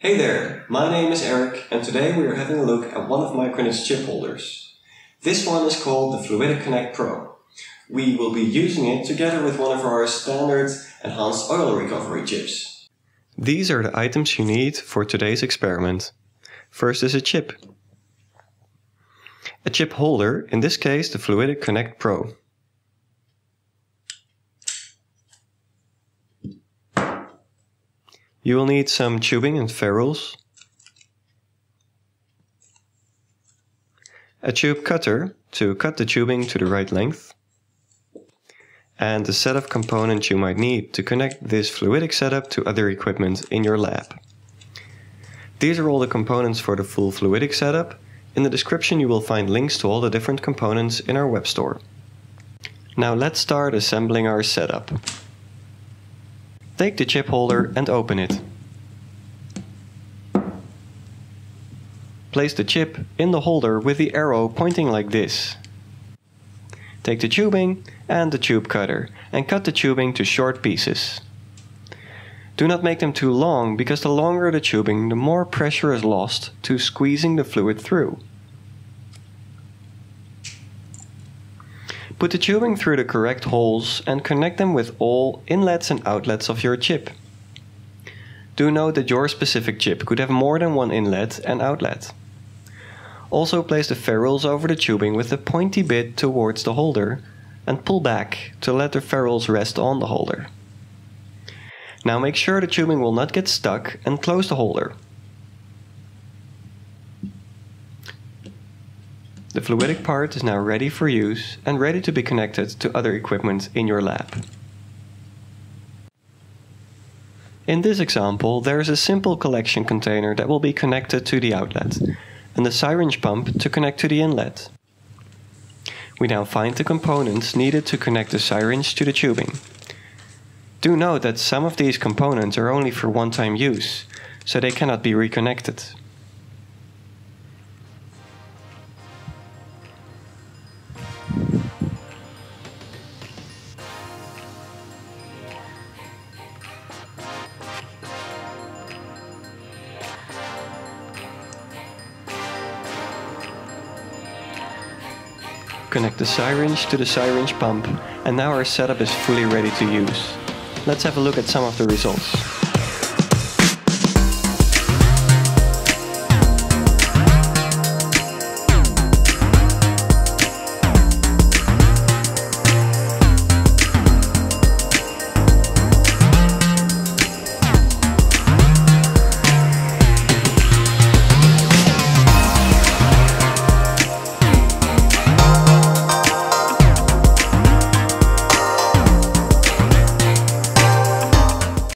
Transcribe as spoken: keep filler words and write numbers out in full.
Hey there, my name is Eric and today we are having a look at one of Micronit's chip holders. This one is called the Fluidic Connect Pro. We will be using it together with one of our standard enhanced oil recovery chips. These are the items you need for today's experiment. First is a chip. A chip holder, in this case the Fluidic Connect Pro. You will need some tubing and ferrules, a tube cutter to cut the tubing to the right length, and the set of components you might need to connect this fluidic setup to other equipment in your lab. These are all the components for the full fluidic setup. In the description you will find links to all the different components in our web store. Now let's start assembling our setup. Take the chip holder and open it. Place the chip in the holder with the arrow pointing like this. Take the tubing and the tube cutter and cut the tubing to short pieces. Do not make them too long because the longer the tubing, the more pressure is lost to squeezing the fluid through. Put the tubing through the correct holes and connect them with all inlets and outlets of your chip. Do note that your specific chip could have more than one inlet and outlet. Also place the ferrules over the tubing with the pointy bit towards the holder and pull back to let the ferrules rest on the holder. Now make sure the tubing will not get stuck and close the holder. The fluidic part is now ready for use and ready to be connected to other equipment in your lab. In this example, there is a simple collection container that will be connected to the outlet and the syringe pump to connect to the inlet. We now find the components needed to connect the syringe to the tubing. Do note that some of these components are only for one-time use, so they cannot be reconnected. Connect the syringe to the syringe pump, and now our setup is fully ready to use. Let's have a look at some of the results.